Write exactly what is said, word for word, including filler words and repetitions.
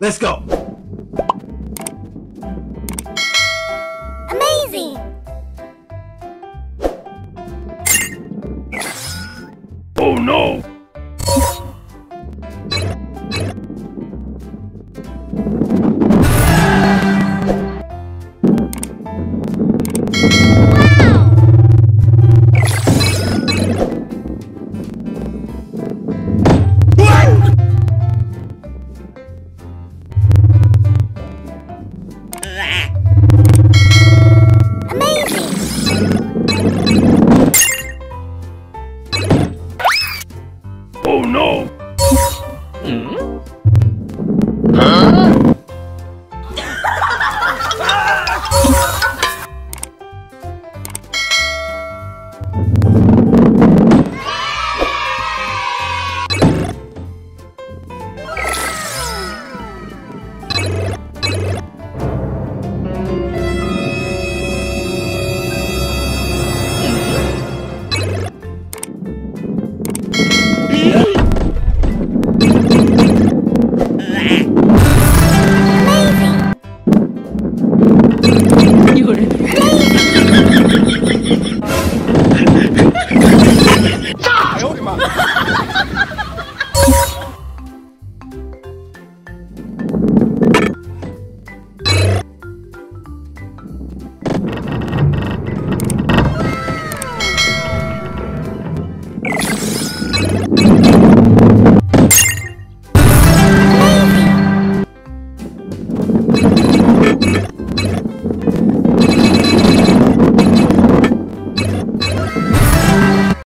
Let's go. Amazing. Oh no.